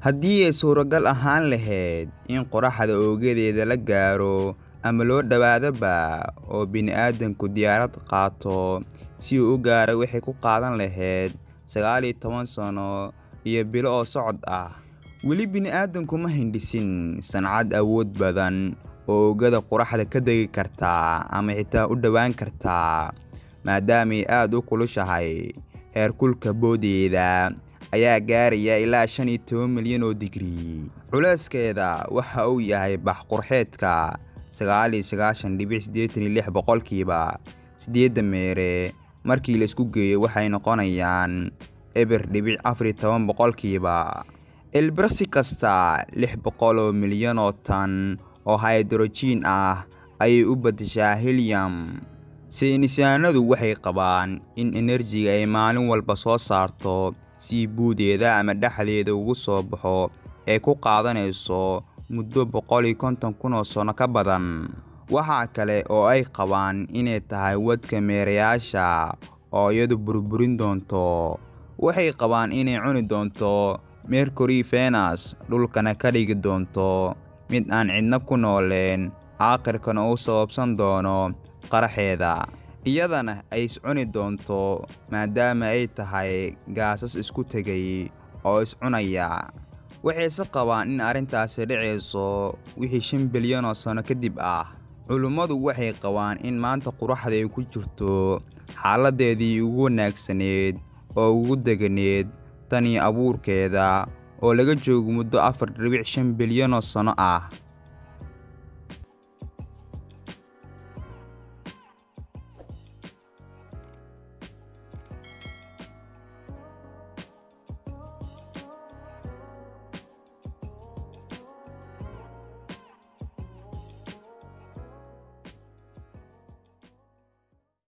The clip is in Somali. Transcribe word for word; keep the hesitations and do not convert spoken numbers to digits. haddii ay suuragal ahaan lahayd in qoraxda oogedeeda la gaaro ama loo dhawaadaba oo bini'aadanku diyaarad qaato si uu u gaaro wixii ku qaadan lahayd sagaal iyo toban sano iyo bilo oo socod ah. Weli bini'aadanku ma hindhisin sancad awood badan oo oogada qoraxda ka degi karta ama xitaa u dhawaan karta, maadaama ay aad u kulushahay. heerkulka boodeeda ayaa gaaraya ilaa shan iyo toban milyan oo digrii. Culayskeeda waxa uu yahay bax qorxeedka sagaal iyo sagaashan dhibic siddeed iyo lix boqol kiiba sideed meere markii la isku geeyo waxay noqonayaan eber dhibic afar iyo toban boqol kiiba. Ilbirsi kasta lix boqol milyan oo tan oo hydrogen ah ayay u badashaa helium. Saynisaanadu waxay qabaan in enerjiga ay maalin walba soo saarto si buudeeda ama dhaxdeeda ugu soo baxo ee ku qaadanayso muddo boqol iyo konton kun oo sano ka badan. Waxa kale oo ay qabaan inay tahay wadka meerayaasha oo iyadu burburin doonto. Waxay qabaan inay cuni doonto Mercury, Venus, dhulkana ka dhigi doonto mid aan cidna ku nooleen, aakhirkana uu sababsan doono qaraxeeda. Iyadana ay iscuni doonto maadaama ay tahay gaasas isku tegay oo iscunaya. Waxay se qabaan in arrintaasi dhacayso wixii shan bilyan oo sano kadib ah. Culummadu waxay qabaan in maanta qoraxda ay ku jirto xaaladeedii ugu wanaagsaneed oo ugu deganeed tan iyo abuurkeeda oo laga joogo muddo afar dhibic shan bilyan oo sano ah.